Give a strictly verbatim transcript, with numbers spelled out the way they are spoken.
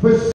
foi